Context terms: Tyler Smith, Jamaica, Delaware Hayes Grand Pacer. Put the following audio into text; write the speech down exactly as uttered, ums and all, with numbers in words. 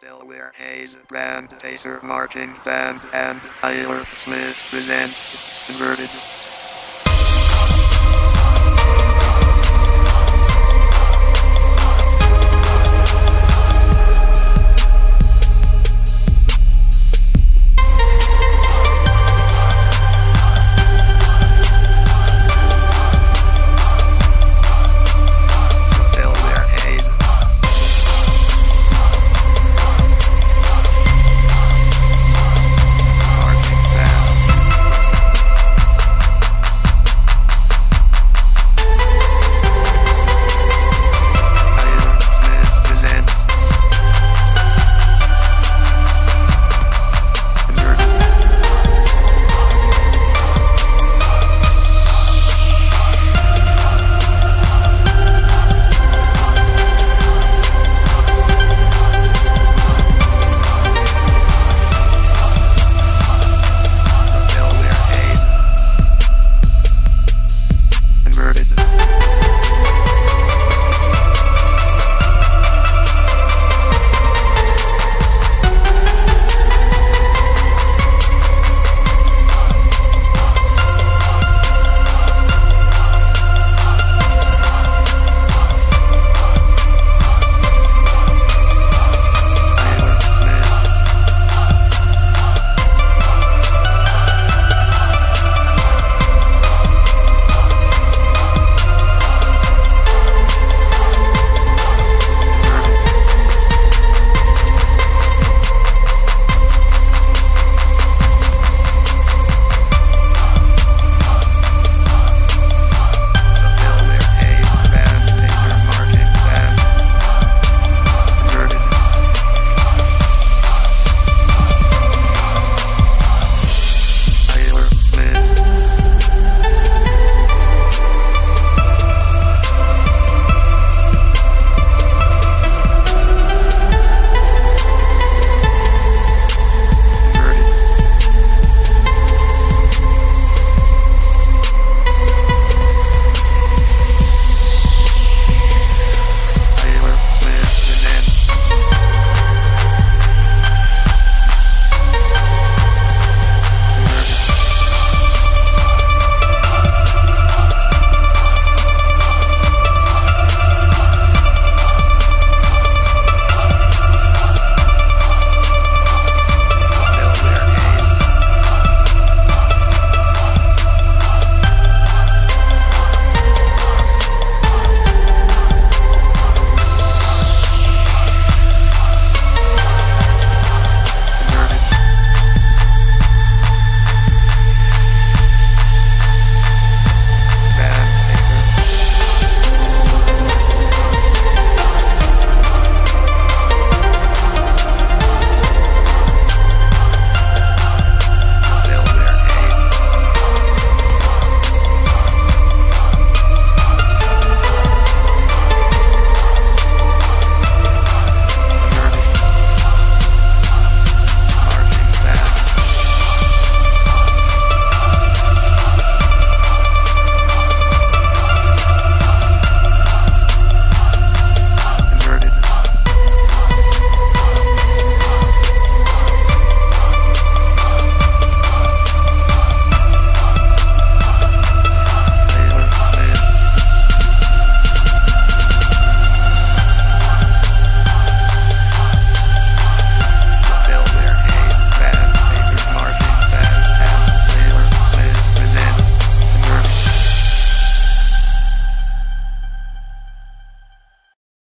Delaware Hayes Grand Pacer Marching Band and Tyler Smith presents Converted.